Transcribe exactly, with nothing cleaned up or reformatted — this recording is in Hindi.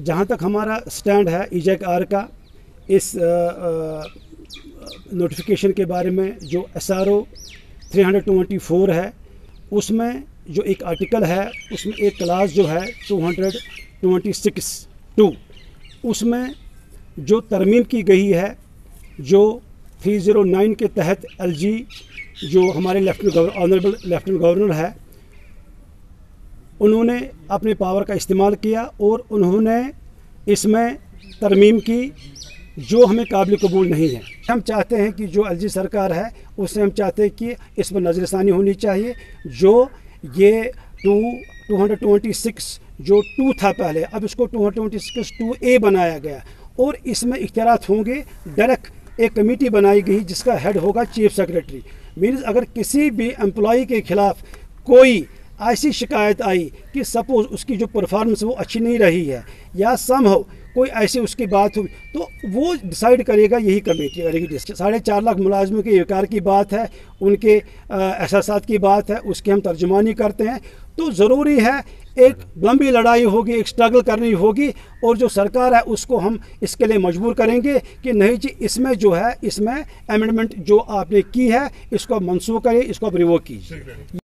जहाँ तक हमारा स्टैंड है ईजैक आर का इस नोटिफिकेशन के बारे में, जो S R O three hundred twenty four है उसमें जो एक आर्टिकल है उसमें एक क्लास जो है two hundred twenty six two उसमें जो तरमीम की गई है जो थ्री ज़ीरो नाइन के तहत एल जी जो हमारे लेफ्टिनेंट ऑनरेबल लेफ्टिनेंट गवर्नर है उन्होंने अपने पावर का इस्तेमाल किया और उन्होंने इसमें तरमीम की जो हमें काबिल कबूल नहीं है। हम चाहते हैं कि जो एलजी सरकार है उससे हम चाहते हैं कि इस पर नज़रसानी होनी चाहिए। जो ये two two hundred twenty six जो टू था पहले, अब इसको two hundred twenty six two A बनाया गया और इसमें इख्तियारात होंगे। डायरेक्ट एक कमेटी बनाई गई जिसका हेड होगा चीफ सेक्रेटरी। मीन्स अगर किसी भी एम्प्लॉई के ख़िलाफ़ कोई ऐसी शिकायत आई कि सपोज़ उसकी जो परफॉर्मेंस वो अच्छी नहीं रही है या सम हो कोई ऐसी उसकी बात हुई तो वो डिसाइड करेगा, यही कमेटी करेगी। साढ़े चार लाख मुलाजमों के विकार की बात है, उनके एहसासात की बात है, उसकी हम तर्जुमानी करते हैं। तो ज़रूरी है एक लंबी लड़ाई होगी, एक स्ट्रगल करनी होगी और जो सरकार है उसको हम इसके लिए मजबूर करेंगे कि नहीं जी इसमें जो है इसमें अमेंडमेंट जो आपने की है इसको आप मंसूख करें, इसको आप रिवोक कीजिए।